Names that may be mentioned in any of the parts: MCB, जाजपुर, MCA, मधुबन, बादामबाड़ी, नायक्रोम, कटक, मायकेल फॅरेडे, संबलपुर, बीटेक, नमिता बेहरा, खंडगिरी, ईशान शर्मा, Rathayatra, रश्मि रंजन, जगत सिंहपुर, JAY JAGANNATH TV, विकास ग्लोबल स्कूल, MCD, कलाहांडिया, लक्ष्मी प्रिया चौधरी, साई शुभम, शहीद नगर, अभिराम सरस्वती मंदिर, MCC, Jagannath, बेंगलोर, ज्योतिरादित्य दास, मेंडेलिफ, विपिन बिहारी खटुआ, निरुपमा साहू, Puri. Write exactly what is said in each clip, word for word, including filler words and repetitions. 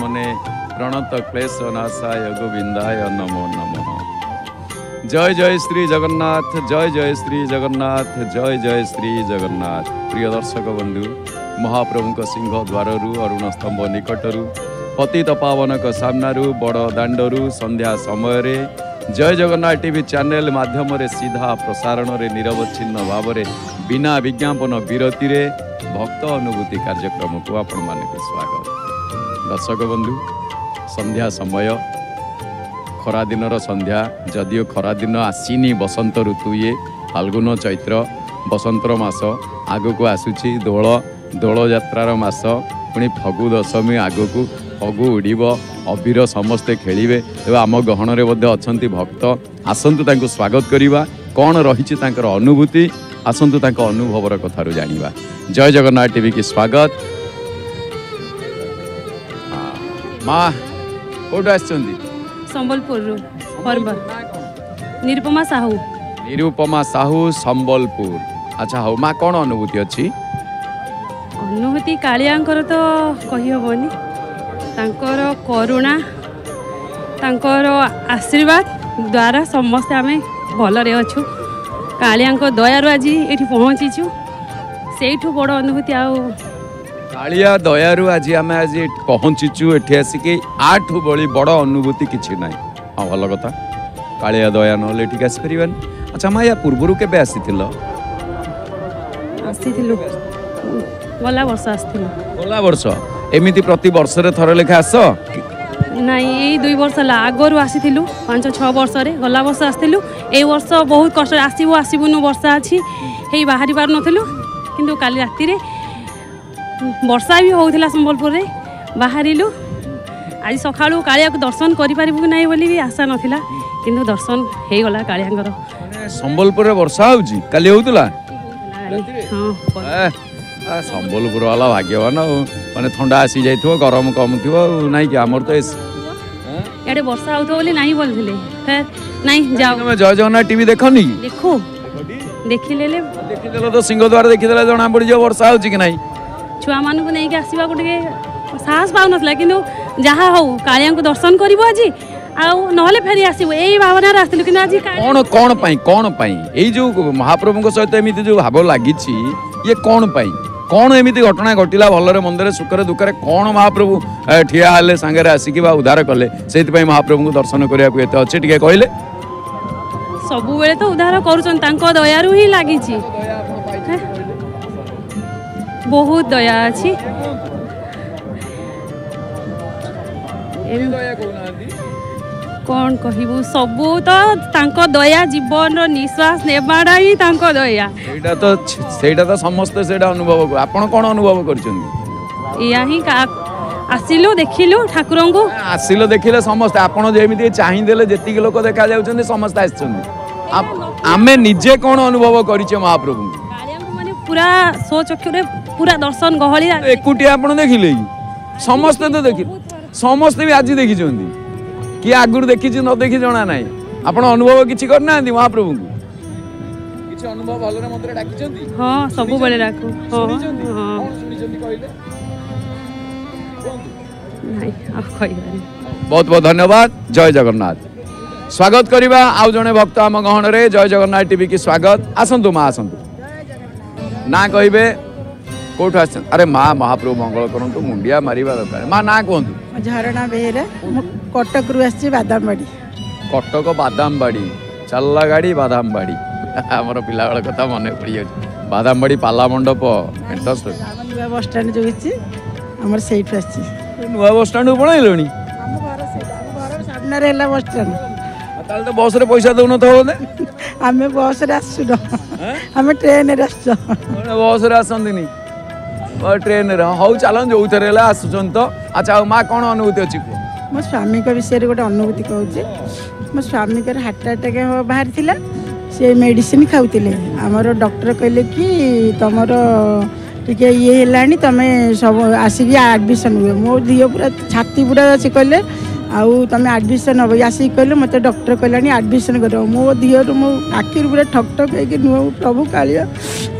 आत्मने प्रणत क्लेश नाशाय गोविंदाय नमो नमः। जय जय श्री जगन्नाथ, जय जय श्री जगन्नाथ, जय जय श्री जगन्नाथ। प्रिय दर्शक बंधु, महाप्रभु सिंह द्वार अरुण स्तंभ निकटर पतित पावन का सामना बड़ दाण्डर संध्या समय जय जगन्नाथ टीवी चैनल माध्यम रे सीधा प्रसारण रे निरवच्छिन्न भाव रे बिना विज्ञापन विरति रे भक्त अनुभूति कार्यक्रम को आपण माने के स्वागत। दर्शक बंधु, संध्या समय खरा दिन रो संध्या, जदियो खरा दिन आसीनी बसंत ऋतु, ये फाल्गुन चैत्र बसंत मास आगु को आसुची, दोल दोल यात्रार मास, पुणी फगु दशमी आगु को फगु उड़ीब, अबीर समस्ते खेलिबे। ए आम गहन रे मध्ये अछंती भक्त, आसंतु तांको स्वागत करिबा, कोन रहिछि तांकर अनुभूति, आसंतु तांको अनुभवर कथारु जानिबा। जय जगन्नाथ टीवी की स्वागत। माँ कोठा आछंती? संबलपुर रु परबा निरुपमा साहू। निरुपमा साहू संबलपुर। अच्छा हो माँ, कोन अनुभूति अछि? अनुभूति कालियांकर तो कहि होबनी, तांकर करुणा, तांकर आशीर्वाद द्वारा समस्त आम भल रे अछु। कालियांको दयारु आज एठी पहुँचीछु, सेठु बड़ अनुभूति। आ कालिया दयारु आज आम आज पहुँचीछु एठी आसिके, आठु बड़ी बड़ अनुभूति किछि नाई। हाँ भल कथा, कालिया दया नहले एठी आसि परिबन। अच्छा माँ, या पूर्वरु केबे आसिथिल? आसिथिलु गला वर्ष। आसिथिलु गला वर्ष? एमिति प्रति वर्ष रे थरे लेखा आस नाई? एई दुई वर्ष ला आगरु आसीथिलु, पांच छ वर्ष रे। गला वर्ष आसीथिलु, ए वर्ष बहुत कष्ट। आसीबो आसीबुनु वर्षा अछि, हेई बाहरी पार नथिलु, किंतु काली राती रे वर्षा भी होउथिला संबलपुर रे, बाहरिलु। आज सखाळु कालियाक दर्शन करि पारिबु कि नाई बोली भी आशा नथिला, किंतु दर्शन हेई गला कालियांकर। संबलपुर रे वर्षा होउजी? काली होउतला राती रे? हां। संबलपुर वाला भाग्यवान, माने ठंडा आसी जाई थो, गरम कम थो नाई कि हमर तो एडे वर्षा होतो बोली नाही बोलथिले। फेर नाही जाओ तुम जय जगन्नाथ टीवी देखनी? देखो देखि लेले, देखि देलो तो सिंह द्वार देखि देला, जणा पड़ी जो वर्षा होची कि नाही। छुआ मानु को नै के आसीबा को टिके साहस पाउ नथला, किनु जहा हो कालिया को दर्शन करिवो आजी, आ नहले फेरी आसीबो, एई भावना रास्तिलु। किनु आजी कोन कोन पई कोन पई एई जो महाप्रभु को सहित एमिति जो भाव लागिछि, ये कोन पई? कौन एमती घटना घटला? भलरे मंदरे सुखरे दुखरे कौन महाप्रभु ठिया हेले, सांगरे आसिकी बा उद्धार कले, से महाप्रभु को दर्शन करने को ये अच्छे टे कहले। सब बेले तो उद्धार कर दयारू ही लगी, बहुत दया अच्छी। कौन कहबू, सबू तो तांको दया, जीवन निश्वास नेबाड़ा ही तांको दया। एटा तो सेटा तो समस्त सेटा अनुभव को आपण कोन अनुभव करछन? इया ही आसिलो देखिलो ठाकुरन को, आसिलो देखिले समस्त आपण जेमिति चाहि देले, जेति के लोक देखा जाउछन समस्त आछन। आमे निजे कोन अनुभव करिछे महाप्रभु कालिया को? माने पूरा सो चक्षु रे पूरा दर्शन गहली एकुटी आपण देखिले, समस्त तो देखि, समस्त भी आज देखिछन कि आगुर देखी न देखी जना ना। आपन अनुभव किछि करना महाप्रभु को? किछि अनुभव भलरे मंत्र डाकी चंदी? हां सब बेले डाकू। हां हां सुनि चंदी कहले नाही आ कहले। बहुत बहुत धन्यवाद। जय जगन्नाथ। स्वागत करिवा आउ जने भक्त आम गहन रे। जय जगन्नाथ टीवी की स्वागत। आसंतु मां, आसंतु। ना कहबे कोठ आछन? अरे मां, महाप्रभु मंगल करंतु, मुंडिया मारिबा दरकार। मां ना कहंतु? झरणा बेहेरा, कटक रु आसी बादामबाड़ी। कटक बादामबाड़ी चल्ला गाड़ी बादामबाड़ी आमर पिला बेल कथा मन पड़ जाए। बादामबाड़ी पाला मंडप बस स्टैंड जो होती आम से नुआ बस स्टैंड पड़े सामने बस स्टैंड। तो बस रे पैसा दौन थे आम बस आसुन, आम ट्रेन बस आसती ट्रेन हाउ चलन जो थे आसुन। तो अच्छा माँ, कौन अनुभूति अच्छी? मो स्वामी विषय गोटे अनुभूति कहूँ। मो स्वामी हार्ट अटैक बाहरी, सी मेडिसीन खाऊले, आमर डॉक्टर कहले कि तुम टी ये है तुम सब आसिक आडमिशन हुए। मो झील पूरा छाती पूरा अच्छे कहले आम आडमिशन हम आसिक कहले, मत डॉक्टर कहलानी आडमिशन कर। मो झील मो आखिर पूरा ठक ठक है कि नुह प्रभु कालिया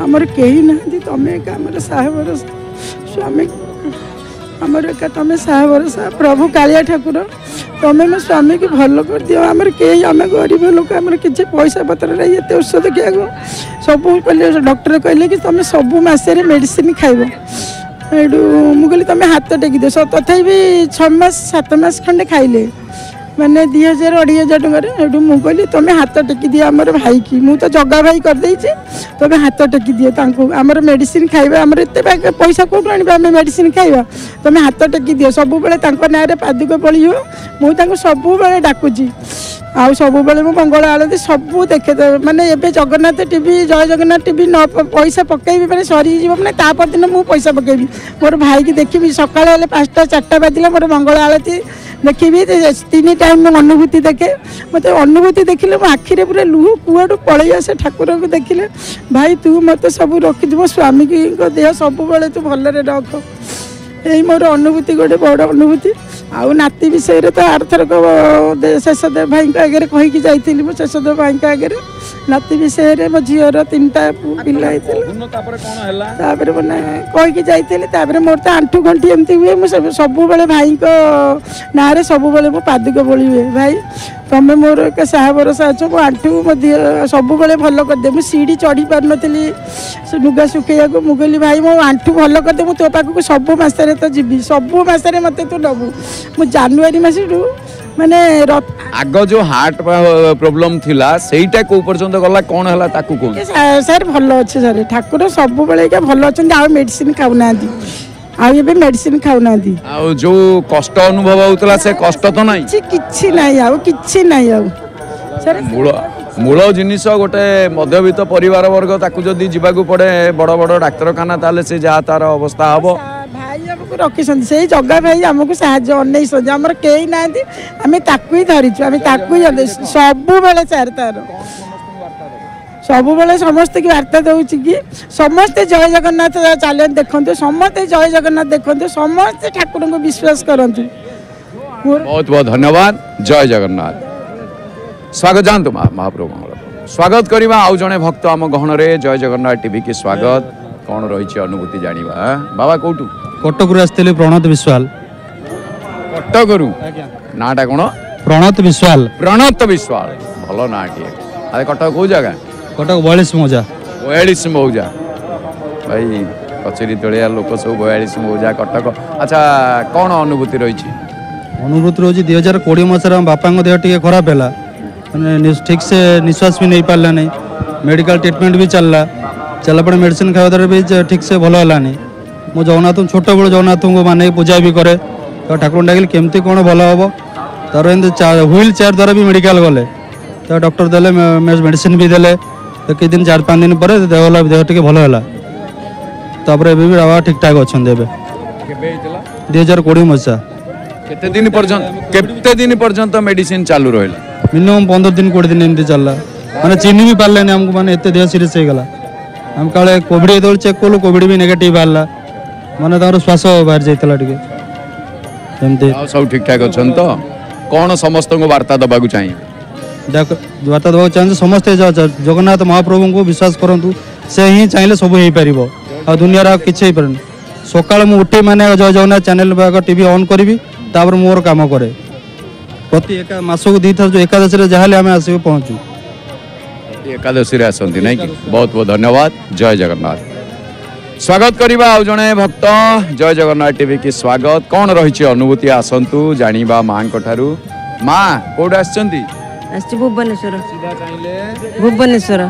आमर कहीं ना, तुम एक आम साहेबर स्वामी आमर एक तुम साहा भरोसा प्रभु कालिया ठाकुर तुम मो स्वामी की भल कर दियो। आम कई आम गरीब लोक आम कि पैसा पतर ना ये औषध क्या सब कह डॉक्टर कहले कि तुम सब मसरे मेडिसिन खाइब यू मुझे तुम हाथ टेक दियो। सो तथा छमास सात मास खंडे खाइले मैंने दि हजार अढ़ाई हजार टकर मुँह कहली तुम हाथ टेक दिए आम भाई की मुझे जगा भाई करदे तुम हाथ टेक दिए आम मेडिसिन खाइबा आम एत पैसा कौटू आने मेडिसिन खाइबा तुम हाथ टेक दिए सब ना पादुक बड़ी हो मुझे सब डाकुची आउ सब मो मंगल आलती सब देखे मैंने ये जगन्नाथ टीवी जय जगन्नाथ टीवी न पैसा पकेबी मैंने सरी मैंने तापदिन मुझे पैसा पकेबी मोर भाई की देखी सका पाँचटा चार्टा बाजिला मोर मंगल आलती देखी तीन टाइम अनुभूति देखे मत अनुभूति देखिले मो आखिरे पूरा लुह कूआटू पलि आसे ठाकुर को देखिले भाई तू मत सब रखी मो स्वामी की देह सब तू भलि रख यही मोर अनुभूति गोटे बड़ अनुभूति। आउ नाती विषय तो आर थरक शेषदेव भाई आगे कहीकि जाइली मो शेषदेव भाई आगे नाती विषय मो झीर तीन टा पिलाई कहीकि जाइली मोर तो आंठू घंटी एमती हुए मुझे सब भाई ना सब मो पादुक बोली हुए भाई तुम मोर एक साहा भरोसा अच्छे मो आंठू मो सब भल करदे मुझे सीढ़ी चढ़ी पार नी लुगा सुखैया मुझे कहली भाई मो आंठू भल करदे मु तो पाखक सब मसरे तो जी सब मसरे मत तू नबू मु जनवरी मसू माने आग जो हार्ट प्रॉब्लम थिला सेटा को पर्यंत गला कोन हला ताकू को सर भलो अछि सर ठाकुर सब बेले के भलो अछि आ मेडिसिन खाउना दी आ ये मेडिसिन खाउना दी आ जो कष्ट अनुभव होतला से कष्ट तो नाही छि किछि नाही आ किछि नाही आ सर मूल मूल जिनिस गोटे मध्यवित्त परिवार वर्ग ताकू जदी जीवाकू पड़े बड़ बड़ डाक्टरखाना ताले से जा तार अवस्था हबो रखी से जगा भाई आमको साहय अनेम कई ना आम ताकू ही धरीचु आम ताकू ही सब बेले सार तार सब बेले समस्ते की वार्ता दौच कि समस्ते जय जगन्नाथ चैलेंज देखते समस्ते जय जगन्नाथ देखते समस्ते ठाकुर को विश्वास करते। बहुत बहुत धन्यवाद जय जगन्नाथ। स्वागत जानतु महाप्रभु स्वागत करवा आउ जड़े भक्त आम गहन रे जय जगन्नाथ टीवी की स्वागत कौन रही अनुभूति जानिबा बाबा कोटू कटक आसते प्रणत विश्वाल कटक नाटा कौन प्रणत विश्वाल प्रणत विश्वाल भल ना अरे कटक कौ जगह कटक बयालीस मौजा बयालीस मौजा भाई कचेरी तोड़िया लोक सब बयालीस मौजा कटक। अच्छा कौन अनुभूति रही अनुभूति रही दुई हजार कोड़े मसीह बापा देह टे खराब है ठीक से निश्वास भी नहीं पारा नहीं मेडिकल ट्रिटमेंट भी चलला चलला मेडिसिन खावा द्वारा भी ठीक से भल है मो जगन्नाथ छोट बड़ जगन्नाथ को माने पूजा भी करे तो ठाकुर डाकिल केमती कौन भल हे तार व्हील चेयर द्वारा भी मेडिकल गले तो डॉक्टर देले मेडिसिन भी देले तो किद दिन चार पाँच दिन पर देह देह टे भल है तापर ए बाबा ठीक ठाक अच्छा दुई हजार कोड़े मसीहा के मेडिसिन चालू रहा मिनिमम पंद्रह दिन कोड़े दिन एमती चलला मैंने चिन्ह भी पारे नहीं आमको मैंने देह सीरीयस होगा आम काले कोविड ये चेक कलु कोविड भी नेगेटिव बाहर माने तार श्वास बाहर जाइतला टिके एमते सब ठीक ठाक अछन तो कोन समस्त को वार्ता दबागु चाहिए वार्ता दबागु चाहिए समस्त जगन्नाथ महाप्रभु को विश्वास करंतु से ही चाहिए सब हो पारिबो आ दुनिया रा किछ हे परन सकाळ मु उठे माने जय जगन्नाथ चैनल बाग टीवी ऑन करबी तापर मोर काम करे प्रति एक मास को दी था जो एकादशी रे जहाले हमें आसी पहुंचू एकादशी रे आसंती नहीं कि बहुत बहुत धन्यवाद जय जगन्नाथ। स्वागत करिबा आउ जने भक्त जय जगन्नाथ टीवी की स्वागत कौन रही अनुभूति आसंतु जानिबा मां को ठारू मां कोड आसचंती आसचि भुवनेश्वर सीधा चाहिले भुवनेश्वर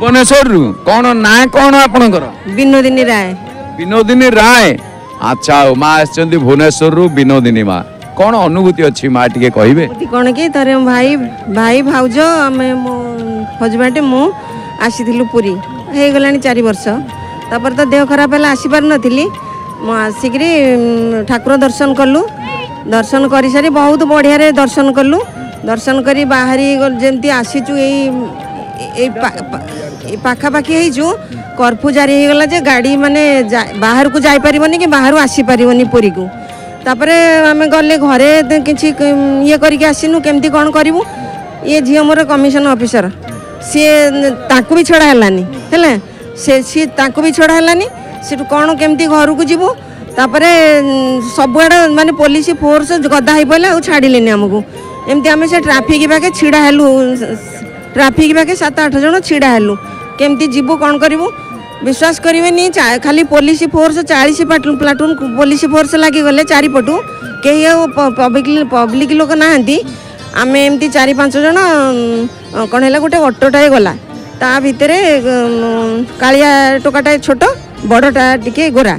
भुवनेश्वर रु कौन ना कौन आपनकर विनोदिनी राय विनोदिनी राय। अच्छा मां आसचंती भुवनेश्वर रु विनोदिनी मां कौन अनुभूति अच्छी मां टिके कहिबे कौन के तारे भाई भाई भाउजो हमें मो हजबेंड मु आसीथिलु पुरी हे गलानी चार वर्ष तापर तो देह खराब है आसीपार नी आसिक ठाकुर दर्शन कलु दर्शन कर सारी बहुत बढ़िया दर्शन कलु दर्शन कर बाहरी जमी आसीचु पाखापाखी हो कर्फ्यू जारी होगा जे गाड़ी माने बाहर को जापारे कि बाहर आसीपार पुरी को तापर आम गले घरे कि ये करमु केमती कौन करूँ ये झील मोर कमिशन ऑफिसर सी भी छड़ा है से सी भी छड़ा है कौन केमती घर को जीवु सबुआड़ मानते पुलिस फोर्स गदा हो पड़ा और छाड़े आमको एमती आम से ट्राफिक बाके छिड़ा हेलु ट्राफिक बाके सात आठ जन छिड़ा हेलु केमती जीवु कौन करूँ विश्वास करेंगे खाली पुलिस फोर्स चालीस प्लाटून पुलिस फोर्स लगिगले चारिपटू कहीं पब्लिक पब्लिक लोक ना आम एमती चार पाँच जन कौन है गोटे अटोटाए गला ता भितर कालिया टोकाटाए छोट बड़टा टी गोरा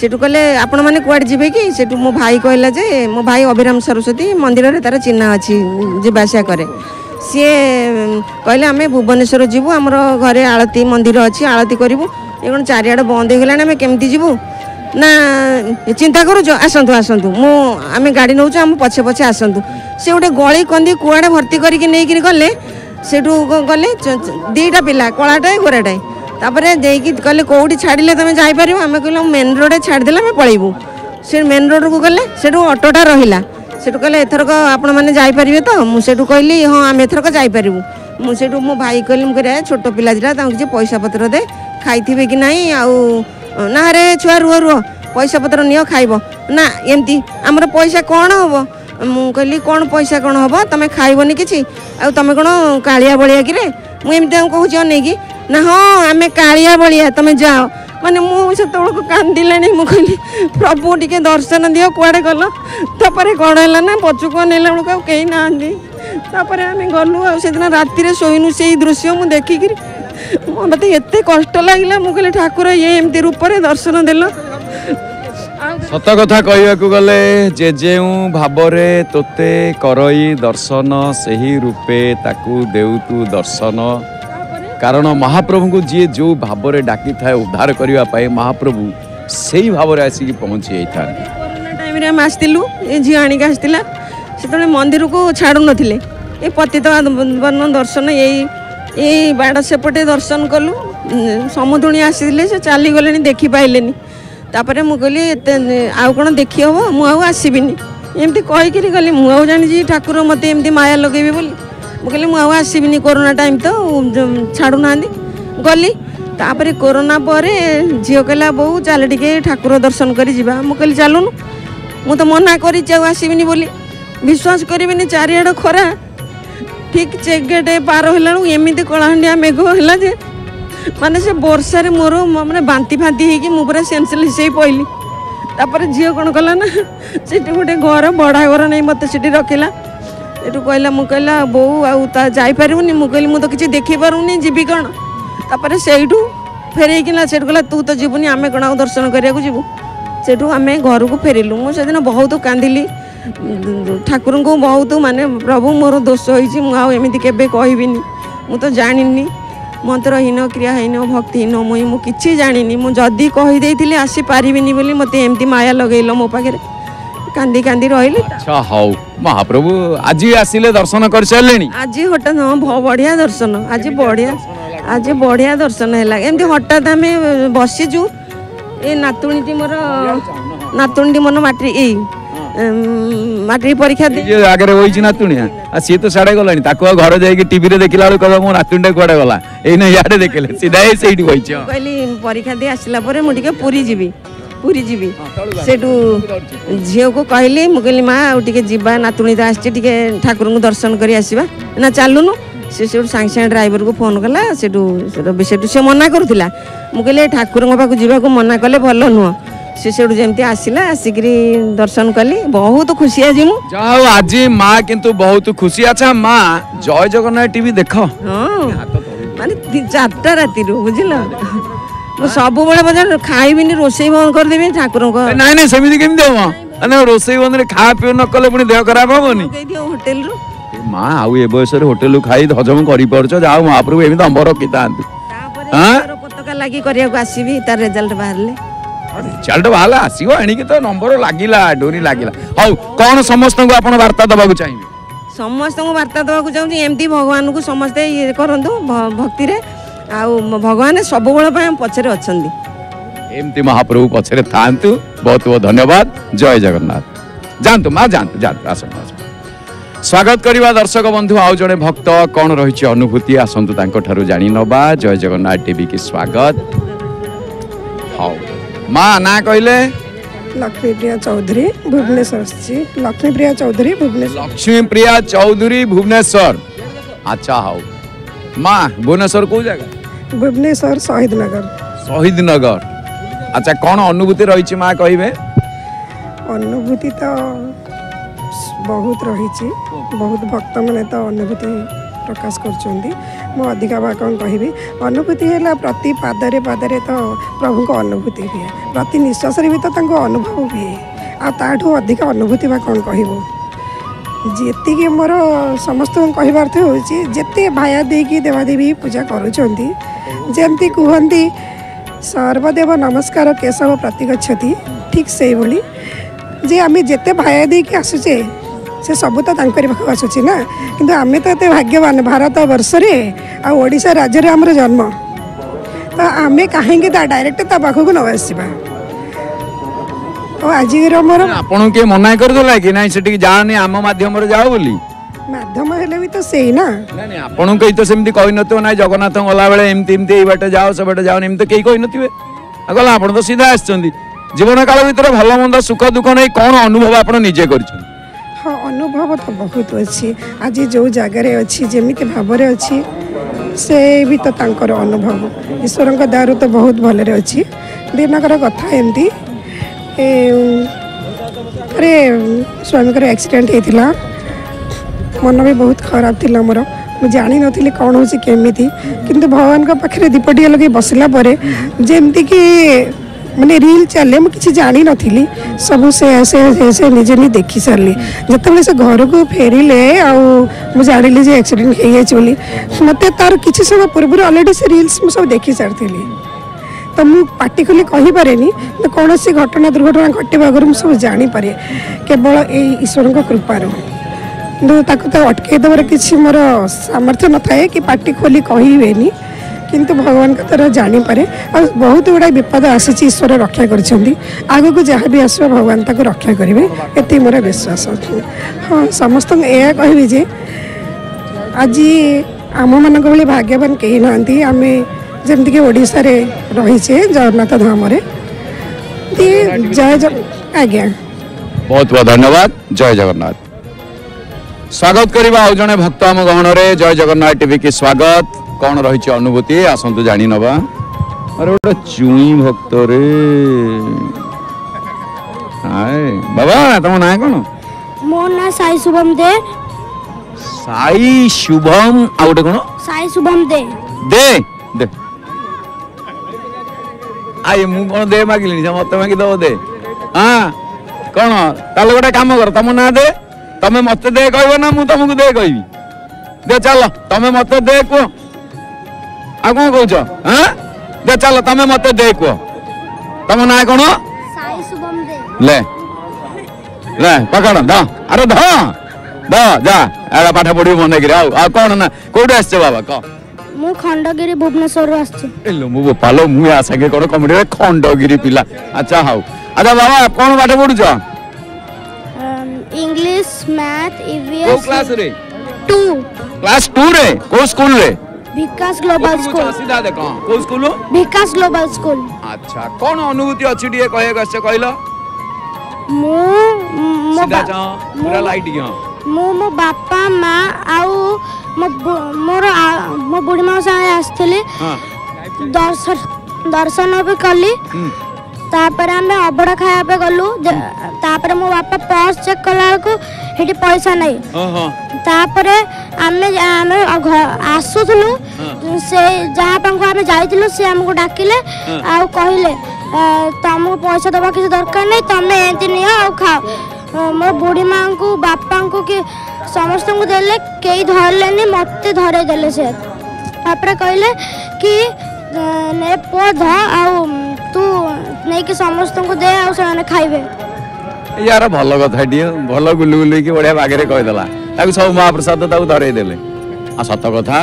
सेठू कहले आपण मैंने कुआड़े जीवे कि सेठू मो भाई कहला जे मो भाई अभिराम सरस्वती मंदिर में तार चिन्ह अच्छी जावासिया कै सी कहले आम भुवनेश्वर जीवु आमर घरे आलती मंदिर अच्छी आलती करूँ ये कौन चारिआड़े बंद हो गलाना आम केमती जीवु ना चिंता करूच आसतु आसतु मु आम गाड़ी नौ आम पछे पछे आसतु सी गोटे गली कंदी कुआड़े भर्ती करके नहीं गले सेठू गले दीटा पिला कलाटाए गोराटाए तापर देखिए कहले कौटी छाड़े तुम जापर आम कहूँ मेन रोडे छाड़देला आम पलैबू से मेन रोड को गले अटोटा रहा सेठू कहले एथरक आपण मैंने जापरेंगे तो मुझे कहली हाँ आम एथरक जापरू मुझे मो भाई कहली मुझे छोट पिला कि पैसा पत्र दे खाई कि ना आ रे छुआ रुह रुह पैसा पत्र नियो खाइब ना एमती आमर पैसा कौन हम मु कहली कौन पैसा कौन हम तुम खाइबनी कि आम कौन कालिया बलिया कि मुझे कहूँ अनेक ना हाँ आम कालिया बलिया तुम जाओ माने मुझे कांदिले नहीं कहली प्रभु टिके दर्शन दियो कुआड़े गल तापर कौन है ना पचुक नेला बेलू कहीं नापर आम गलु आदि राति शोनू से दृश्य मुझे देखिक मत एत कष्ट लगे मुझे ठाकुर ये एमती रूप से दर्शन देल सत कथा कहवाकू गले जे जे भाव तोते करई दर्शन सही रूपे ताकू देउतु दर्शन कारण महाप्रभु को जी जो भाव में डाकी था उद्धार करने महाप्रभु से ही भाव आसिक पहुँची जाइए टाइम आसलु ये झी आणिक आसला से मंदिर को छाड़ू नथिले ये पतित वन दर्शन ये बाड़ सेपटे दर्शन कलु समुदुणी आसते से चली गले देखिपारे तापर मुझे आउ कौन देखी हे मुसबिनी एमती कहीकि गली मुझे ठाकुर मत एमती माया लगे बोली मुझे मुसबिनी कोरोना टाइम तो छाड़ू ना गली तापर कोरोना पर झील कहला बो चल टे ठाकुर दर्शन करी जा मुझे चलून मु तो मना कर आसबिनी बोली विश्वास करें चारिआड़ खरा ठीक चेक गेट पार होमती कलाहांडिया मेघ है माने से बर्षार मोर मैंने बांति फांति हो पूरा सेन्सलेस हो पड़ी तापर झील कौन कला ना से गोटे घर बड़ा घर नहीं मत से रखिला एटू कहला मु कहला बो आईपारूनी मुझे मुझे किसी देख पारूनी जी कौन तापर से फेर से कहला तू तो जीवुनी आम कौन दर्शन करा जीवु से आम घर को फेरलु मुझे बहुत कांदिली ठाकुर को बहुत माने प्रभु मोर दोष होती मुझे केवे कहबिनी मु तो जानी मंत्रहीन क्रियाहीन भक्तिहीन मुई मु कि जानी मुझे कहीदे आसीपारे बोली मत एमती माया लगेल मो पाखे कांदी कांदी रही अच्छा हाउ महाप्रभु आज आसिले दर्शन कर सारे आज हटात हाँ बढ़िया दर्शन आज बढ़िया आज बढ़िया दर्शन है एमती हटात आम बसीचु ये नातुणीटी मोर नातुणीटी मोर माट्रिक ए माट्रिक परीक्षा आगे बोई नातुणिया सी तो साढ़े गलानी घर जाकि टीवी रे देखला कह मो नातुणीटा कुआड़े गला ये देखे सीधा से कहली परीक्षा दे आसला मुझे पुरी जी पूरी जीवी सेठू झील को कहली मुझे माँ आगे जीवा नातुणी तो आसे ठाकुर को दर्शन कर आसवा ना चलुनु से सांगे सांगे ड्राइवर को फोन कला से मना करूला मुझे ठाकुर पाक जीवा को मना कले भल नुह से सेठू जमी आसला आसिक दर्शन कली बहुत खुशी आज मुझे आज माँ किंतु बहुत खुशी अच्छा माँ जय जगन्नाथ टीवी देख हाँ मानते चार राति बुझल सब बजार खाइबी रोसई बंद करदेवी ठाकुर ना ना सेमती केमती हम रोसई बंद खा पी न कले पुणी देह खराब हेनी होटेल माँ आउ ए बयस होटेल खाई हजम कर जाओ महाप्रभु एम अंब रखी था पता लगे आसबि तार रेजल्ट बाहर रिजल्ट बाहर आसो आणिक तो नंबर लगला डोरी लगला हाउ कौन समस्त को आप वार्ता देवाक चाहिए समस्त को वार्ता देवाक चाहिए एमती भगवान को समस्ते ये करूँ भक्ति आउ भगवान सब पचर अच्छा एमती महाप्रभु पचर था बहुत बहुत धन्यवाद जय जगन्नाथ जातु माँ जातु जातु आस स्वागत करवा दर्शक बंधु आउ जड़े भक्त कौन रही अनुभूति आसतु तांको जानी नवा जय जगन्नाथ टीवी की स्वागत हाउ माँ ना कहले लक्ष्मी प्रिया चौधरी भुवनेश्वर से। लक्ष्मी प्रिया चौधरी भुवनेश्वर। लक्ष्मी प्रिया चौधरी भुवनेश्वर। अच्छा हाउ माँ भुवनेश्वर को जगह? भुवनेश्वर शहीद नगर। शहीद नगर। अच्छा कौन अनुभूति रही माँ कहे? अनुभूति तो बहुत रही, बहुत भक्त मैंने तो अनुभूति प्रकाश कर अधिका बा कौन कहि। अनुभूति है प्रति पादरे पादरे तो प्रभु को अनुभूति हुए, प्रति निश्वास भी तो अनुभव हुए। आठू अधिक अनुभूति बा कौन कह। जी मोर समस्त कहबार्थ होते भाया देकी देवादेवी पूजा करमती कहती सर्वदेव नमस्कार केशव प्रतिगछति। ठीक से बोली जे आम जिते भाया देकी आसुचे से सबू तो पाक आसूँ ना, कि आम तो ये भाग्यवान भारत वर्ष ओडिशा राज्य में आमर जन्म तो आम कहीं डायरेक्ट ता पाखक न आसवा। तो आज मोर आपन के मना करदला कि नहीं सेठी जाने आम माध्यम जाओ बोली माध्यम हेले भी तो सही ना। नहीं नहीं आपन कई तो सेमती कहि नथो ना जगन्नाथ गला बेले एमती एमती ए बाटे जाओ से बाटे जाओ एमती कई कहि नथिबे गला आपन तो सीधा आछंदी। जीवन काल भीतर भल मंद सुख दुख नहीं कौन अनुभव आपन निजे करछन? हाँ अनुभव तो बहुत अच्छी। आज जो जगार अच्छी जमी भाव अच्छी से भी तो अनुभव ईश्वर दारू तो बहुत भले अच्छी। दिनकर कथा एमती अरे स्वामी को एक्सीडेंट होता, मन भी बहुत खराब थी मोर, मुझे जानी नी कौन होमती कि भगवान पाखे दीपटिया लगे बसला जमती कि मैंने रिल चले मुझे जानी नी सब से ऐसे से निजे नहीं देखी सारे जिते से घर को फेरिले आाणी जे एक्सीडेंट हो मत तार किसी समय पूर्व अलरेडी से रिल्स मुझे सब देखी सारी तो मुझे पार्टी खोली कहीपे तो कौन सी घटना दुर्घटना घटे आगे मुझे सब जापे केवल ईश्वर को कृपार कि अटकईदेवर किसी मोर सामर्थ्य न थाए कि पार्टी खोली कही हुए किंतु भगवान का तरह जानीपे और बहुत गुड़ा विपद आसी ईश्वर रक्षा करछंदी। आगो को जहाँ भी आसो भगवान ताको रक्षा करेंगे ये मोर विश्वास। हाँ समस्त यह कहि जे आज आम मान भाई भाग्यवान कहीं ना आम जमीक ओडिशा रे रहीचे जगन्नाथ धाम जय जग। आज्ञा बहुत बहुत धन्यवाद। जय जगन्नाथ। स्वागत करवा आज जड़े भक्त आम गहन रे जय जगन्नाथ टीवी की स्वागत। कौन रही अनुभूति आसतु जानी नवा। अरे गोटे चुई भक्त रे बाबा तुम ना कौन? मो ना साई शुभम दे। साई शुभम आ गोटे कौन? साई शुभम दे दे दे आई मु कौन दे मागिली मत मागि दो दे। हाँ कौन ताले गोटे काम कर तुम ना दे तमें मत दे कह ना मु तुमको दे कहबी दे चल तमें मत दे कह आ कौन कौच दे चल तमें मत दे कह तुम ना कौन? ले ले पकड़ ध अरे ध जा पाठ पढ़ मन कौन ना कौट आस बाबा कह? मु खंडगिरी भुवनेश्वर आलो मु बोपालो मु आसागे कौन कमेडी खंडगिरी पिला। अच्छा हाउ अच्छा बाबा कौन पाठ पढ़ुच? English math EVS. को क्लास रे? टू। क्लास टू रे? को स्कूल रे? विकास ग्लोबल स्कूल। सीधा देखो कौन स्कूल? विकास ग्लोबल स्कूल। अच्छा कौन अनुभूति अछि डी कहे गसे कहलो? मु सीधा जा पूरा लाइट गियो मु मो बापा मां आउ मोर मो बुढ़ी मां संगे आस्थिले। हां दर्शन दर्शन पे कली तापर हमें अबड़ा खाया पे गलु तापर मो बापा पर्स चेक कला को हेटी पैसा नहीं। ओहो तापर आमे आमे आसुथुनु से जहाँ पांको आमे जाइथिलु से हमको डाकिले आ कहिले तमको पैसा दबा किसी दरकार नहीं तमे एंती नियो आ खाओ। मोर बुढ़ी माँ को बापा को कि समस्त को देले केई धरलेनी मते धरे देले से तापर कहिले कि ने पध आ तू नहीं कि समस्त को दे आ से खाइबे। यार भल कथा टी भल गुलगुल की बढ़िया बागे कहीदेला सब महाप्रसाद धरई दे सत कथा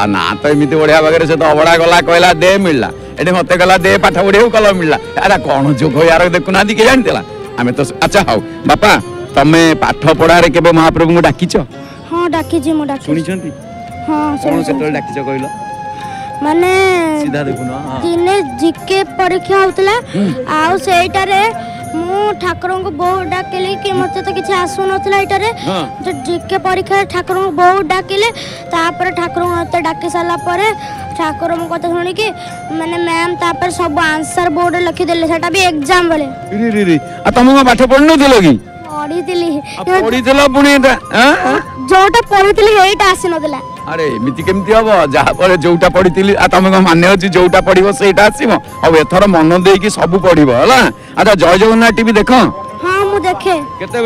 आ ना तो एमती बढ़िया बागे से तो अबड़ा गला कहला दे मिलला ये मत गला दे पाठ पढ़े कल मिलला अरे कौन जोग यार देखुना किए जानला आम तो। अच्छा हाउ बापा तमें पाठ पढ़ा रे केबे महाप्रभु को डाकी? हाँ डाकी जी मु डाकी सुनी छंती। हां सुन केतल डाकी कहलो माने सीधा देखुना दिने जीके परीक्षा होतला आ सेटा रे ठाकुर को बहुत डाकिली कि मत तो किसी आसू ना ये जीके परीक्षा ठाकुर को बहुत डाकिले ठाकुर मत डाक सारापर ठाकुर मो कथा शुणिकी मैंने मैम तापर सब आंसर बोर्ड लिखीदे सेटा भी एग्जाम बेले तुम पाठ पढ़ कि पढ़ी पढ़ी जोटा पढ़ी एटा आसी ना अरे एमती केमती हम जहाँ जोटा पढ़ी आ तुम मान्य अच्छे जोटा पढ़व से आसो अब एथर मन दे कि सब पढ़व है। अच्छा जय जगन्नाथ टीवी देख? हाँ मु देखे केते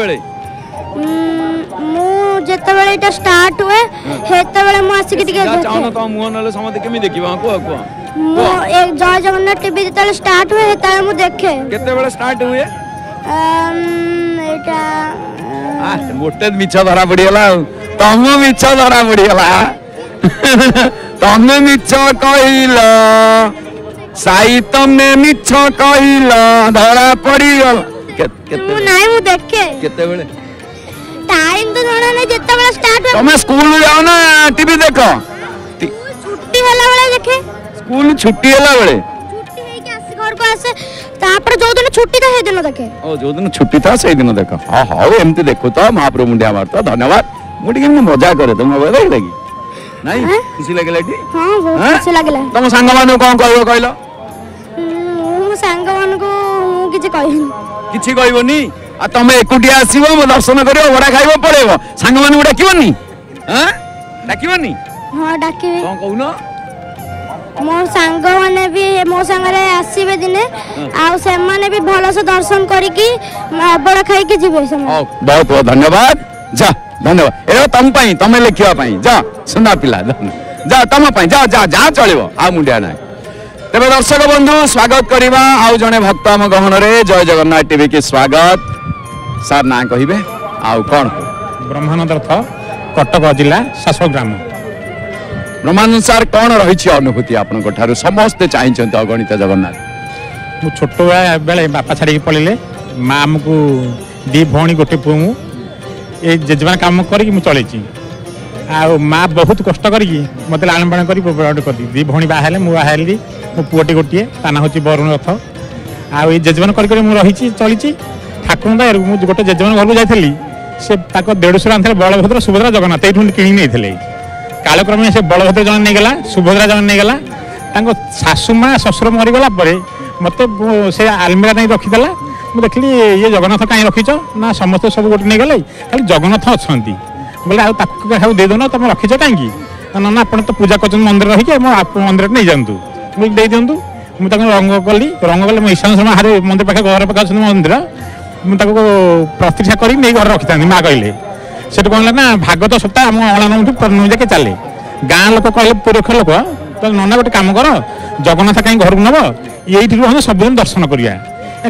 मु जते बेले एटा स्टार्ट हुए हेते बेले मु आसी कि देखे चाहन तो मुह नले समते केमि देखिबा को को मु एक जय जगन्नाथ टीवी जते स्टार्ट हुए हेते मु देखे केते बेले स्टार्ट हुए एटा आ मोटे मिछा धरा पड़ीला तुम मिछ धरा पड़ीला तुम मिछ कहल साई तुम मिछ कहल धरा पड़ीला केते नहीं मु देखे केते बेले टाइम तो जाना नहीं जते बेले स्टार्ट तुम स्कूल जाओ ना टीवी देखो छुट्टी होला बेले देखे स्कूल छुट्टी होला बेले छुट्टी है कि आसी घर को आसे तापर जो दिन छुट्टी था हे दिन देखे ओ जो दिन छुट्टी था से दिन देखो हां हां एमती देखो तो महाप्रभु मुंडिया मारता धन्यवाद मुडी केन मजा करे तुम बे लगे नहीं खुशी लागला टी? हां बहुत खुशी लागला। तुम संग मानु कोन कहबो कहलो? मु संग मानु को मु किछ कहिन किछ कहबोनी आ तमे एकुटिया आसीबो मो दर्शन करियो वडा खाइबो पळेबो संग मानु गुडा किवोनी हां डाकिवोनी हां डाकिबे कोन कहउनो मो संग माने भी मो संग रे आसीबे दिने आ से माने भी भलो से दर्शन करिकी बडा खाइ के जिबे से हां बहुत बहुत धन्यवाद जा धन्यवाद ए तुम पाई तुम लिखा जा सुना पिला जा तुम जा जा जा चलो आ मुंडिया ना तेरे दर्शक बंधु स्वागत करवा आउ जड़े भक्त आम गहन रे जय जगन्नाथ टीवी की स्वागत सार ना कहे आउ कौन ब्रह्मानंद रथ कटक जिला शासक ग्राम ब्रह्मानंद सार कौन रही अनुभूति आपंकर समस्ते चाहिए अगणित जगन्नाथ मु छोट बेले बापा छाड़ी पड़े माँ आमको दी भी गोटे पुह ये जेजेमा कम करी चले माँ बहुत कष्ट करी मत लाण बाण कर दी भी बाहर मुझे बाहरी मो पुटी गोटे ता ना हूँ वरुण रथ आई जेजेमान करी चली ठाकुर मुझे गोटे जेजेमान घर को जाती से देशुरा आने बलभद्र सुभद्रा जगन्नाथ ये कि नहीं कालक्रमे से बलभद्र जन नहींगला सुभद्रा जन नहींगला शाशुमा शशुर मरीगला मत से आलमिरा नहीं रखीदेला मुझे देखिली ये जगन्नाथ कहीं रखीच ना समस्त सब गोटे नहीं गले खाली जगन्नाथ अच्छा बोले आगे दे दौन तुम रखीच कहीं ना आप तो पूजा कर मंदिर रही मंदिर नहीं जातु मुझे दे दिंतु मुझे रंग कली रंग कले मो ईशान शर्मा हारे मंदिर पाखे घर पाखे मंदिर मुझे प्रतिष्ठा करी नहीं घर रखी था माँ कहले से कहला ना भागवत सप्ताह आम अणान जाके चले गाँ लोक कहले पुरक्ष लोक तो नना गोटे कम कर जगन्नाथ कहीं घर को नब ये हम सबदिन दर्शन करा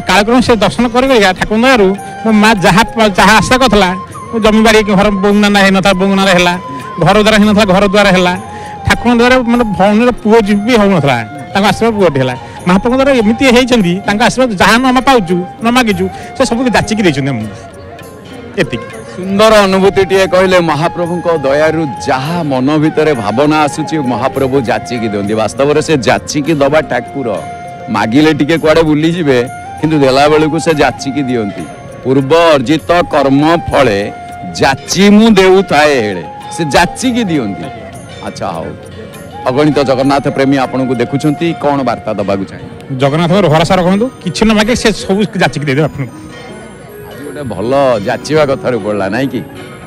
कालक्रम से दर्शन करके ठाकुर दयार मो माँ जहाँ जहाँ आशा करता जमी बाड़ी घर बोगना है ना बोगना है घर द्वारा होता घर द्वारा है ठाकुर द्वारा मैं भौणी पुओ भी हो ना आशीर्वाद पुओटे है महाप्रभु द्वारा एमती होती आशीर्वाद जहाँ न पाचु न मागिचु से सब जाचिकी देती सुंदर अनुभूति टे कहले महाप्रभु दयारु जहाँ मन भितर भावना आसूची महाप्रभु जाचिकी दिखती वास्तव में से जाचिकी दबा ठाकुर मागिले टे कुआडे बुलीजे किंतु देला बेल को से जाचिकी दिंती पूर्व अर्जित कर्म फले जाची मु देउताए हेले से जाचिकी दिंती। अच्छा हाउ अगणित जगन्नाथ प्रेमी आपण को देखुंती कौन वार्ता दबाकू चाहे जगन्नाथ भरोसा रखु किसी न मागे से सब जाचिकी दे दे आपण आज गोटे भल जाचिवा कथार पड़ला नाई कि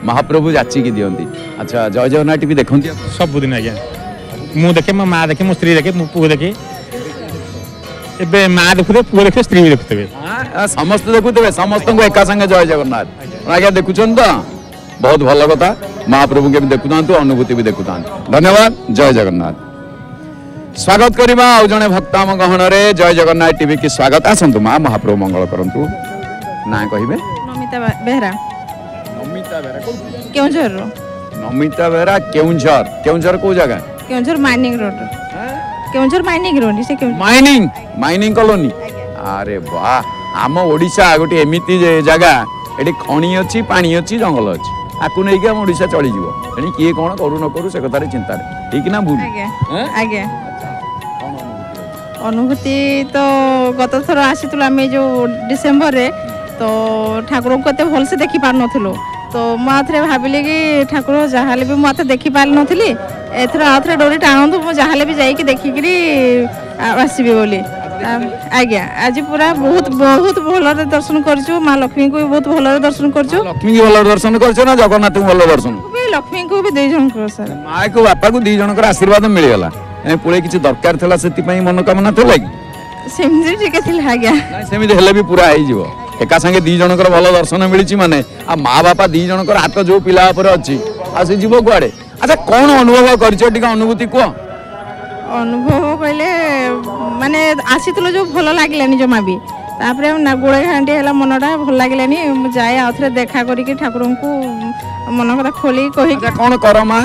महाप्रभु जाचिकी दिंती। अच्छा जय जगन्नाथ टीवी देखती सबुदिन आज्ञा मु देखे मो माँ देखे मो स्त्री देखे मो पुओ देखे एबे माँ देखुथे पुओ देखे स्त्री भी देखुथे समस्त देखुथे समस्त को एका संगे जय जगन्नाथ आज्ञा देखुछन तो बहुत भल कथा महाप्रभु के भी देखुता अनुभूति भी देखुता धन्यवाद जय जगन्नाथ। स्वागत करवा आउ जड़े भक्त आम गहन रे जय जगन्नाथ टीवी की स्वागत आसतु माँ महाप्रभु मंगल करतु ना कहे नमिता बेहरा नमिता बेहरा केउंझर नमिता बेहरा केउंझर केउंझर को जगह Keonjhar mining road Keonjhar mining road से केउंझर माइनिंग माइनिंग कॉलोनी अरे वाह आम ओडिशा गोटे एमती जगह ये खणी अच्छी पानी अच्छी जंगल अच्छी आपको नहीं आम ओडिशा चली जाए किए कौन करू न करू से कथार चिंतार ठीक ना भूल आज्ञा अनुभूति तो गत थर आसी जो डिसेम्बर रे तो ठाकुर को एत भलसे देखी पार नुँ तो मुझे भाविली कि ठाकुर जहाँ भी मुझे देखी पार नी एथर आउे डोरी टाणु मुझे भी जाकि देखिकी आसबी बोली आज्ञा आज पूरा बहुत बहुत भल दर्शन करूँ माँ लक्ष्मी को भी बहुत भल दर्शन करूँ लक्ष्मी भल दर्शन करूँ ना जगन्नाथ को भल दर्शन लक्ष्मी को भी दु जन सर माँ को बापा को दु जन आशीर्वाद मिलगला पुरे किसी दरकार थला से मनोकामना थी सेमती ठीक है सेमती हेल्ले भी पूरा हो एका संगे दी जनकर भल दर्शन मिली माने आ माँ बापा दी जनकर हाथ जो पिला अच्छी आ सी जीव कड़े अच्छा कौन अनुभव करूभूति कह अनुभव कहले माने आसी जो भल लगे जमा भी तापर गोड़े घाटी मनटा भल लगे जाए आउ थे देखा करके ठाकुर को मन कथा खोली कही कौन कर माँ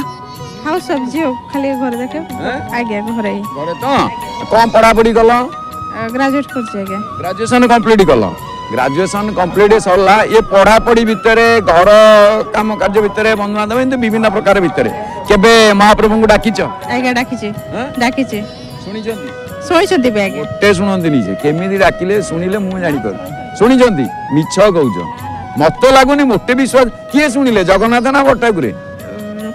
हाँ सब्जी खाली घर देखे आज्ञा घर तो कौन पढ़ापढ़ी कल ग्राजुएट कर ग्राजुएशन कम्प्लीट कल ग्राजुएशन कम्प्लीट सरला ये पढ़ापढ़ी भितर घर काम कार्य भितर बंधु बांधव एम विभिन्न प्रकार भितर केबे महाप्रभु को डाकी आज्ञा डाकी डाकी गोटे शुणी निजे केमी डाकिले शुणिले मुझे जापर शुणी मिछ कौच मत लगुनि मोटे विश्वास किए शुणिले जगन्नाथ ना बटाकुरे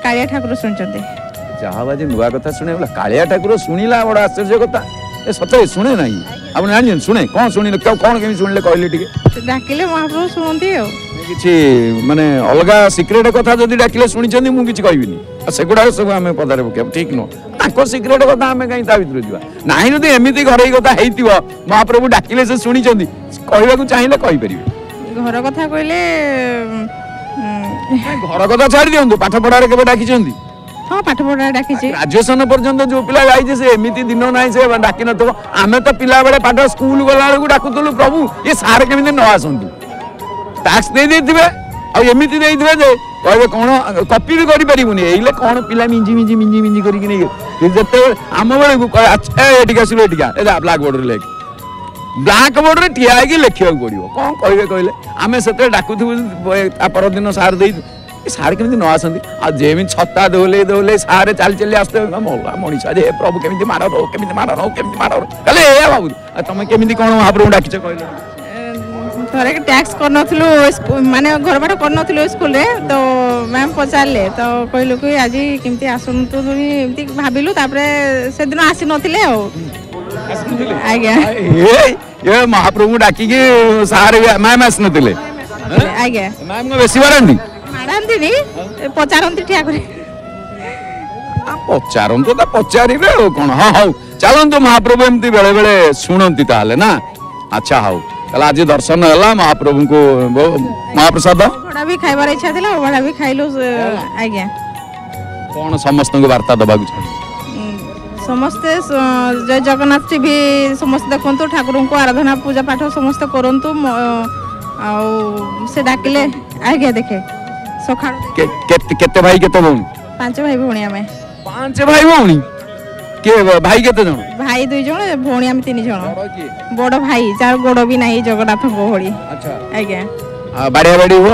कालिया ठाकुर शुणी जहाबाजी नुआ कथा शुणे कालिया ठाकुर शुणिला बड़ा आश्चर्य कथा ए सतरे शुणे ना आप जान शुणे कौन शुणिले कौन कमी शुणिले कहले टे डाकिले महाप्रभु शुणती किसी माने अलग सिक्रेट कथा जब डाकिले शुणी मुझे कहबिनी सेगुड़ा सब आम पदार पक ठीक नुह सिक्रेट कथा आम कहीं भर जावा ना जब एमती घर कथा हो महाप्रभु डाकिले से शुणी कहवाक चाहिए कहीपर घर कथा कहले घर कथा छाड़ दिखाँ पाठ पढ़ार के डाकी हाँ पाठ पढ़ा डाकी ग्राजुएसन पर्यंत जो पिला जाइए से एमती दिन ना से डाकी न आम तो पिला बेले पाठ स्कूल गला बेलू डाकुलु प्रभु ये सार केमी न आसतु टाक्स दे देते आमती दे जे कहे कौन कपी भी करें कौन पिला मिंजी मिंजी मिंजी मिंजी करते आम बेलू अच्छा ये आसलो ये ब्लाक बोर्ड लेख ब्लाक बोर्ड रे ठिया होगी लिखा पड़ो कौन कहे कहले आम से डाकुथु परदिन सार दे सार केमी न आसती आज जेमी छता दौले दौले सारे चली चली आसते मनीष आज प्रभु केमी मार रो केमी मार रो केमी मार रो कहे ए बाबू तुम केमी कौन महाप्रभु डाक कहले टैक्स कर माने घर बाट कर स्कूल तो मैम पचारे तो कहलु कि आज केमी आसन भाविलु से दिन आसी नथिले आज्ञा ये महाप्रभु डाकी के सारे मैम आसन दिले आज्ञा मैम को बेसी मारंदी मारंदी नी पचारंती ठिया करे आ पचारन तो पचारीबे ओ कोन हां हां चलन तो महाप्रभु एमती बेले बेले सुनंती ताले ना अच्छा हाउ कल आज दर्शन हला महाप्रभु को महाप्रसाद बड़ा भी खाइबार इच्छा थिला बड़ा भी खाइलो आज्ञा कोन समस्त को वार्ता दबा गुछ समस्ते जय जगन्नाथ टीवी समस्त देखु ठाकुर को आराधना पूजा पाठ समस्त करतु से डाकिले आज्ञा देखे सका के, के, केते भाई केते भौणी पांच भाई भौणी आमे पांच भाई भौणी के भाई केते जण भाई दुई जण भौणी आमे तीन जण बड़ भाई जार गोड़ भी नाही जगन्नाथ गोहळी अच्छा आज्ञा बाडिया बाडी हो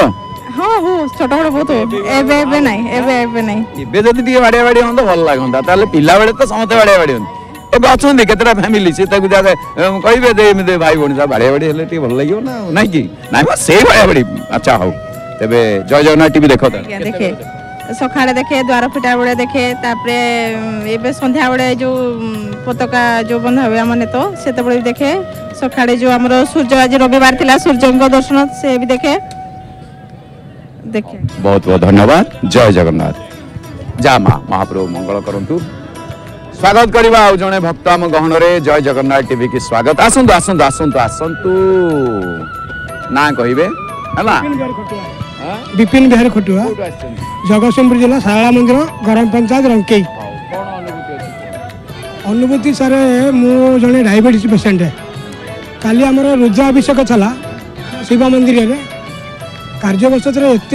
हाँ हो छोटा बड़ा बहुत एबे एबे नहीं एबे एबे नहीं एबे जति टिके बाडिया बाडी हम तो भल लागंता ताले पिला बेले तो समते बाडिया बाडी हम एबे अछन केतरा फैमिली से ताकु जा कहिबे दे दे भाई बणी सा बाडिया बाडी हेले टिके भल लागियो ना नाही की नाही बस से बाडिया बाडी अच्छा हो तबे जय जगन्नाथ टीवी देखो देखे सखाळे देखे द्वार फुटा बडे देखे तापरे एबे संध्या बडे जो पताका जो बंधा होया माने तो सेते बडे देखे सखाळे जो हमरो सूर्य आज रविवार थिला सूर्यंग दर्शन से भी देखे देखिए बहुत बहुत धन्यवाद जय जगन्नाथ जा माँ महाप्रभु मंगल करंतु स्वागत करवा आ जड़े भक्त आम गहन रे जय जगन्नाथ टीवी की स्वागत आसंतु आसंतु आसंतु आसंतु ना कहबे हला विपिन बिहारी खटुआ जगत सिंहपुर जिला सारा मंदिर ग्राम पंचायत रंकेई अनुभूति सर मु जड़े डायबिटीज पेसेंट है काली आम रोजा अभिषेक था शिव मंदिर में कार्यवशत एत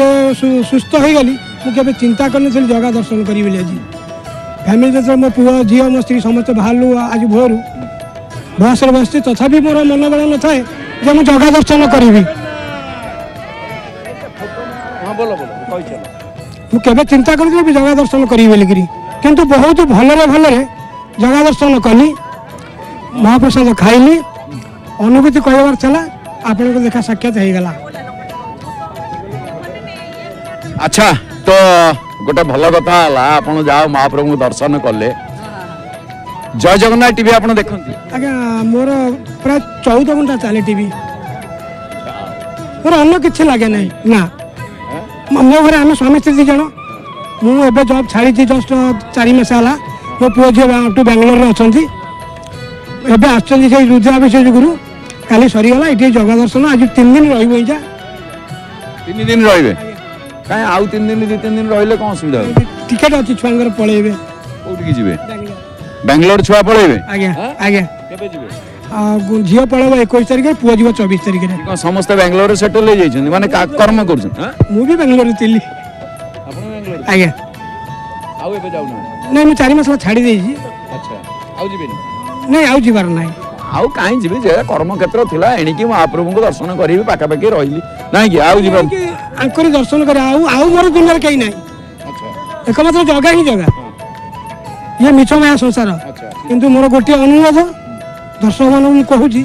सुस्थ हो गली मुझे चिंता करनी जगह दर्शन करी आज फैमिली जो मो पुआ झी मो स्त्री समस्त बाहर आज भोर बस रे बसती तथा मोर मनोबल न था जगह दर्शन करी मुझे चिंता करी जगह दर्शन करी बोलिकी कितु बहुत भलरे भलरे जगह दर्शन कली महाप्रसाद खाइली अनुभूति कहबार चला आपन को देखा साक्षात हो गला। अच्छा तो गोटे भल कथा आप जाओ महाप्रभु दर्शन कले। जय जगन्नाथ टीवी आप देखते आज्ञा मोर प्राय चौदह घंटा चले टीवी मोर अन्न कि लगे ना ना मो घर आम स्वामी स्त्री दीज मुझे जब छाड़ी जस्ट चारिमास है मो पु झी टू बेंगलोर में अच्छा एवं आसुच्च रुद्राभिषेक गुरु का सरीगला ये जगह दर्शन आज तीन दिन रहा तीन दिन रे कहीं आउ तीन दिन दु तीन दिन रही कौन असुविधा टिकेट अच्छी छुआ पलैबे कौटी जी बेंगलोर छुआ पलैबे आज्ञा आज्ञा झील पलैब एक तारिख पुआ जी चौबीस तारिख समस्त बेंगलोर सेटल हो माने कर्म कर मुझे बेंगलोर थी आज्ञा ना मुझे चार मसला छाड़ी देजी। अच्छा आउ जीबे नहीं आउ जीवार नहीं आउ काई जीबे जे कर्म क्षेत्र थिला एणिकी महाप्रभु को दर्शन करी पाका पाकी रहिली नाही कि आउ जीवा आंकरी दर्शन करे आउ आउ मोर दुनिया कहीं नहीं। अच्छा एकमात्र जगह ही जगह ये मिछ माया संसार। अच्छा किंतु मोर गोटी अनुरोध दर्शक मानन कहू जी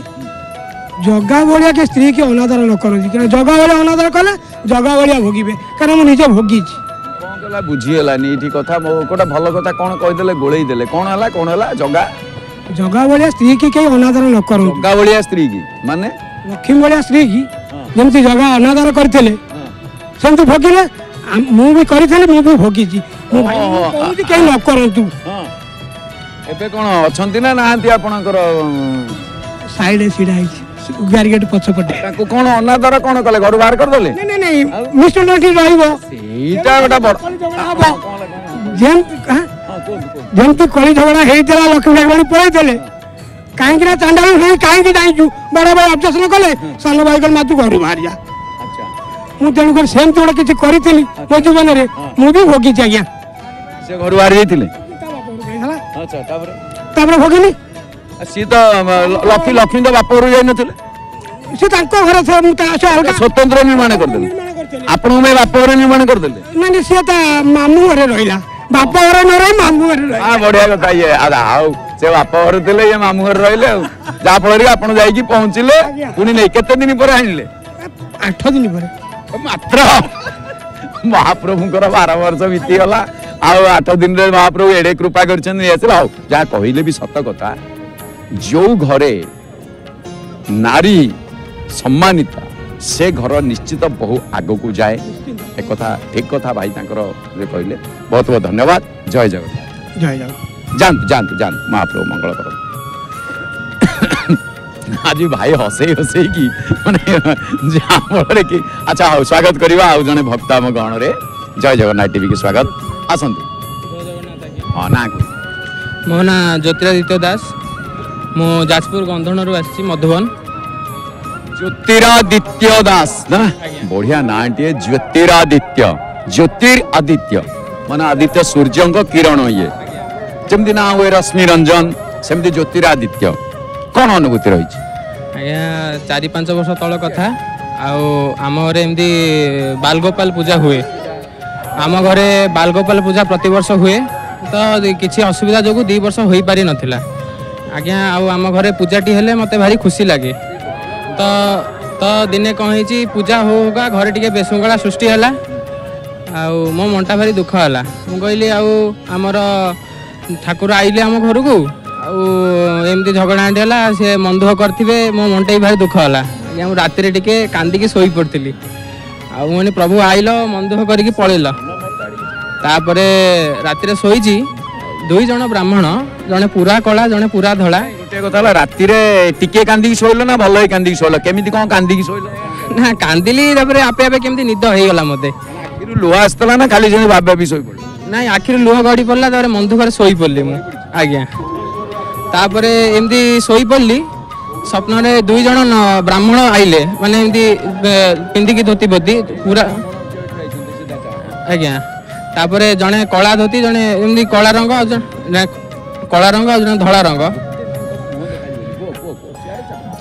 जगह बलिया के स्त्री के अनादर न करो जी कि जगह बलिया अनादर कले जगह बलिया भोगीबे कारण मु निजे भोगी छी कोला बुझियलानी इठी कथा मो कोटा भलो कथा कोन कहि देले गोळेई देले कोन हला कोन हला जगा जगा बलिया स्त्री की के अनादर न करू जगा बलिया स्त्री की माने लक्ष्मी बलिया स्त्री की जेमती जगा अनादर करथिले संतु भोगिले मु भी करिथले मु भी भोगिजी मो भाई कहू जे के न करंतु हां एबे कोन अछंती ना नांती आपनकर साइड सिडाई गारगेट पछपटे ताको कोन अनादर कोन कले घर बाहर कर देले नहीं नहीं मिस्टर नठी रहइबो सेटा बेटा बड़ जेम हां जेम तो कोली झगड़ा हेइतला लक्ष्मी भाई पळाई देले काहे कि ना चांडाल होई काहे कि जाईजु बड़ा भाई ऑब्जेक्शन कले सान भाई कल मातु घर बाहर जा। अच्छा मु तेनु कर सेम तोड़ किछ करितली मोजु बने रे मु भी भोगी जा गया से घर बाहर जाइतिले। अच्छा तापर तापर भोगिनी सी तो लक्ष्मी लक्ष्मी तो बाप घर जाई नथिले से तांको घर से मु ता स्वतंत्र निर्माण कर देले आपन में बाप घर निर्माण कर देले नहीं नहीं से ता मामू घरे रहिला बाप घर न रही मामू घरे रही हां बढ़िया कथा ये आदा आओ से बाप घर दिले ये मामू घर रहिले जा फल रे आपन जाई की पहुंचले पुनी नहीं केते दिन पर आइले आठ दिन पर मात्र महाप्रभु कर बारह वर्ष बीती होला आओ आठ दिन रे महाप्रभु एडे कृपा करछन एसला जा कहिले भी सत कथा जो घरे नारी सम्मानिता से घर निश्चित बहु आग को जाए एक कथा ठीक कथा भाई कहले बहुत बहुत धन्यवाद। जय जगन्नाथ जय जगन्नाथ जानतु जानतु जानतु महाप्रभु मंगल कर आज भाई हसई हसई कि माने जहाँ कि अच्छा हाँ स्वागत करवा आज जड़े भक्त आम गहण रे जय जगन्नाथ टीवी की स्वागत आसतु। हाँ ना मो ना ज्योतिरादित्य दास मु जाजपुर गंधन रु आसी मधुबन ज्योतिरादित्य दास ना बढ़िया नाटे ज्योतिरादित्य ज्योतिर आदित्य मान आदित्य सूर्य को किरण ये जमती ना हुए रश्मि रंजन सेमती ज्योतिरादित्य कौन अनुभूति रही आज्ञा चार पांच वर्ष तल कथा आम घर एमती बालगोपाल पूजा हुए आम घरे बालगोपाल पूजा प्रति वर्ष हुए तो किसी असुविधा जो दु वर्ष हो पारि नथिला आज्ञा आम घरे पूजाटी हेले मते भारी खुशी लगे तो तो दिने कहीं पूजा होगा घरे टी बेशृंखला सृष्टि है मो मनटा भारी दुख है मुझे कहली आमर ठाकुर आइले आम घर को आमती झगड़ाटी है सी मन दुख करेंगे मो मनटा भी भारी दुख है आज्ञा राति टी कांदिकी शोई पड़ी आनी प्रभु आइल मन दुख करके पलैल तापर राति शोची दुई जन ब्राह्मण जने पूरा कला जने पूरा धड़ा गोटे कथा राति टिके कांदी सोइलो ना भलई कांदी सोइलो केमिति कोन कांदी सोइलो ना कांदिली तबरे आपे आपे केमिति निद होय गला मते आखिर लोहा आस्तला ना खाली जने बाबा भी सोइ पड़ले ना आखिर लोहा गडी पड़ला तबरे मन दुखरे सोइ पड़ले मु आज्ञा तापरे एमदी सोइ पड़ली स्वप्न रे दुई जन ब्राह्मण आइले माने एमदी पिंदी की धोती बदी पूरा आज्ञा तापर जड़े कला धोती जड़े एमती कला रंग कला रंग आज जन धला रंग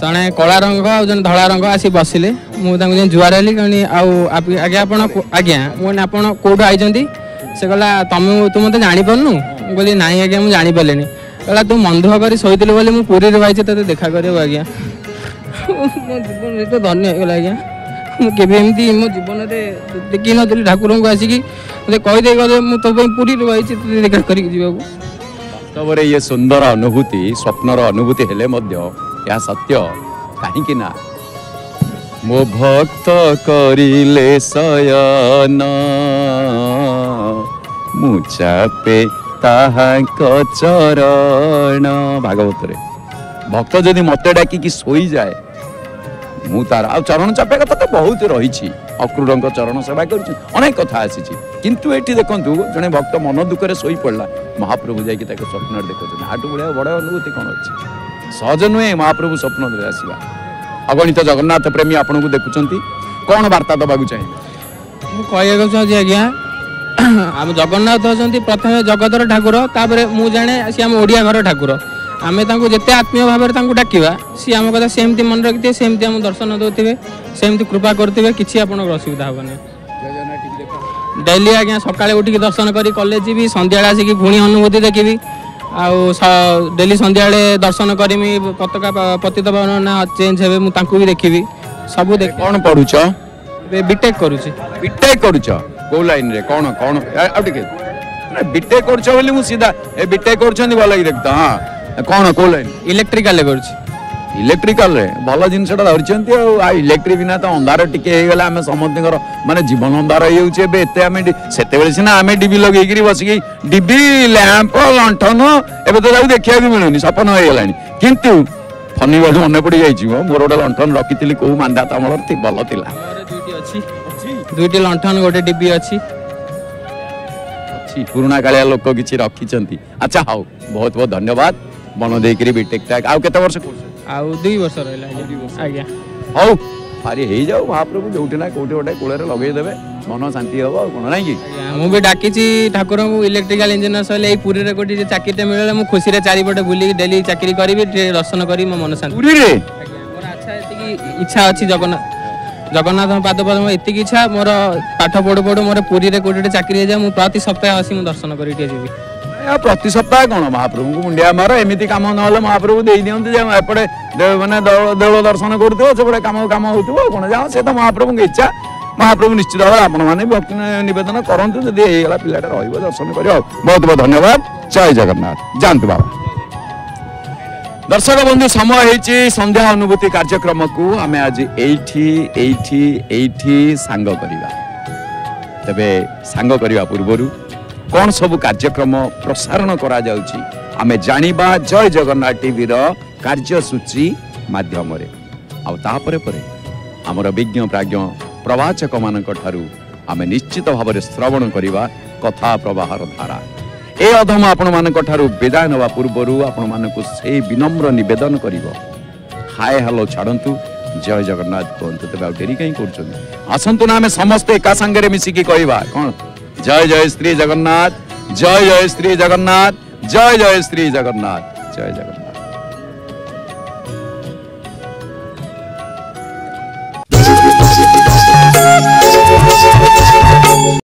जड़े कला रंग आज जन धला रंग आसी बसिले मुझे जुआर हेली कहनी आज्ञा आज्ञा मुझे आप कौटू आई से कहला तुम तू मत जापर कहली ना आज्ञा मुझे जापर कला तू मंद भाव शोलु बोली मुझे पुरी भाई तेज देखा कर आज्ञा मो जीवन तो धन्य होगा आज्ञा मुझे एमती मो जीवन देखी नी ठाकुर को आसिकी मत कहीदे मुझे पुरी भाई तेज देखा कर ये सुंदर अनुभूति स्वप्नर अनुभूति है सत्य कहीं मो भक्त करिले शयन मुचापे चरण भागवत रे भक्त जदि मत डाकिकी सोई जाए मु तार आ चरण चापे कथा तो बहुत रही अक्रूर चरण सेवा करनेक कथा आसी किंतु ये देखु जड़े भक्त मन दुखरे सोई पड़ला महाप्रभु जाकि स्वप्न देखते हाटू भाया बड़ा अनुभूति कौन अच्छे सहज नुहे महाप्रभु स्वप्न आसवा अगणित जगन्नाथ प्रेमी आपण को देखुं कौन वार्ता दवाक चाहिए कहवाक चाहिए आज्ञा आम जगन्नाथ हमें प्रथम जगतर ठाकुर तापर मु जाने सी आम ओडिया घर ठाकुर आम जिते आत्मीय भाव में डाकवा सी आम कथा सेमती मन रखिए सेमती आम दर्शन दौते सेमती कृपा करेंगे किसी आप असुविधा हेनी डेली आज्ञा सका उठिक दर्शन कर कलेज जी संध्या आसिक पुणी अनुभूति देखी आउ डेली संध्या दर्शन करमी पताका पतित भावना चेंज हे मुझे देखी सब देख कौन पढ़ुच बीटेक करुचे बीटेक करुच को लाइन रे कौन कौन बीटेक करछ बोली मु सीधा ए बीटेक करछन वाला ही देखता हां कौन को लाइन इलेक्ट्रिकल करछ इलेक्ट्रिकल रे भला जिनसडा धरछंती आ इलेक्ट्रि बिना तो अंधार टिके हे गेला हम समथिंगर माने जीवन अंधार हे उचे बे एते हम सेते बेले सिना हम डीबी लगे गिरी बसकी डीबी लैंप लंठन एबे तो जाऊ देखिया भी मिलनी सपन हो गेलानी किंतु फनी बात मन पड़ जाइयो मोर ओडा लंठन रखितली को मांदा तमर थी भलो थिला दुईटी लंठन गोटे डिब्बी अच्छी अच्छी पुराणा कालिया लोक किसी रखी अच्छा हाउ बहुत बहुत धन्यवाद मन देकर बीटेक टाक आउ केते वर्ष आउ दुई वर्ष रहला आज्ञा हाउ अरे हे जाऊ महाप्रभु जोटिना कोटे कोटे कोले रे लगे देबे मन शांति हो कोन नै कि मु भी डाकीची ठाकुर को इलेक्ट्रिकल इंजीनियर सले पुरी रे कोटी चाकरीते मिलले मु खुशी रे चारि बटे बुली डेली चाकरी करबी दर्शन करी मो मन शांति पुरी रे आज्ञा मोर अच्छा एति इच्छा अच्छी जगन्नाथ जगन्नाथ पाद पद में इतनी इच्छा मोर पाठ पढ़ू पढ़ू मोर पुरी रे कोटे चाकरी जाए मुझे प्रति सप्ताह आसी दर्शन करी जी प्रति सप्ताह कौन महाप्रभु को मुंडिया मार एमती कम ना महाप्रभु दे दिखते एपटे मैंने देव दर्शन करेपटे कम कम होने जाओ से तो महाप्रभु की इच्छा महाप्रभु निश्चित भाव आप भक्ति नवेदन करूँ जब यही पिलाटे रर्शन कर बहुत बहुत धन्यवाद जय जगन्नाथ जातु बाबा दर्शक बंधु समय होती संध्या अनुभूति कार्यक्रम को आम आज ये सांग करिबा तबे सांग करिबा पूर्वर कौन सब कार्यक्रम प्रसारण करा जाउची आमे जानिबा जय जगन्नाथ टीवी रो कार्यसूची माध्यम रे आ तापरे परे आमर विज्ञ प्राज्ञ प्रवाचक मानक ठारू आमे निश्चित भाव में श्रवण करिबा कथा प्रवाहर धारा ए अधम आपण मानक ठारू विदाय नवा पूर्वर आपण मानक से विनम्र निवेदन करिवो हाय हेलो छाड़ंतु जय जगन्नाथ कहतु तबे आ देरी कहीं कर आसतु ना आम समस्ते एका सांगे मिसिकी कहवा कौन जय जय श्री जगन्नाथ जय जय श्री जगन्नाथ जय जय श्री जगन्नाथ जय जगन्नाथ।